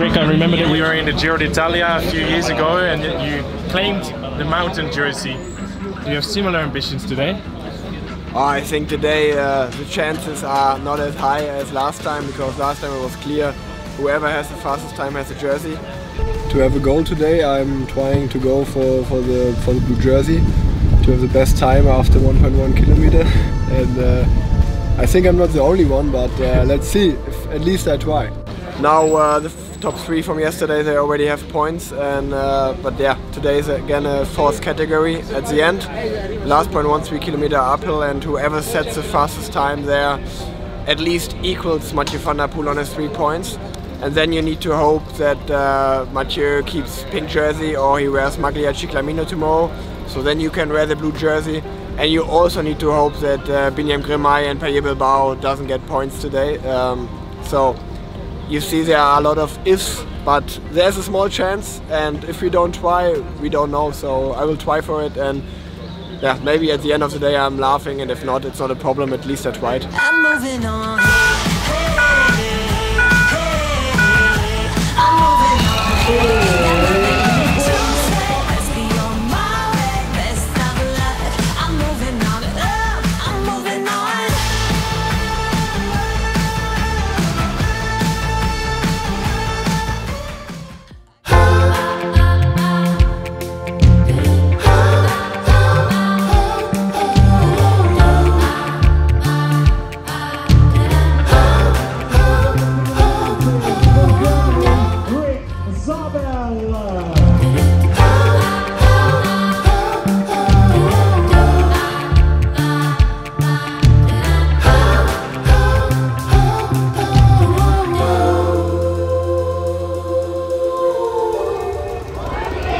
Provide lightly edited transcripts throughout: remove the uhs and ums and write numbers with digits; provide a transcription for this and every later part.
Rick, I remember that we were in the Giro d'Italia a few years ago and you claimed the mountain jersey. Do you have similar ambitions today? I think today the chances are not as high as last time, because last time it was clear whoever has the fastest time has a jersey. To have a goal today, I'm trying to go for the blue jersey, to have the best time after 1.1 kilometer. And I think I'm not the only one, but let's see, if at least I try. Now the top three from yesterday, they already have points, and but yeah, today is again a fourth category at the end. Last 0.13 kilometer uphill, and whoever sets the fastest time there at least equals Mathieu van der Poel on his 3 points. And then you need to hope that Mathieu keeps pink jersey, or he wears Maglia Ciclamino tomorrow, so then you can wear the blue jersey. And you also need to hope that Biniam Girmay and Pello Bilbao doesn't get points today. So you see there are a lot of ifs, but there's a small chance, and if we don't try, we don't know. So I will try for it, and yeah, maybe at the end of the day I'm laughing, and if not, it's not a problem, at least I tried. I'm moving on.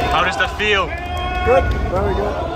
How does that feel? Good, very good.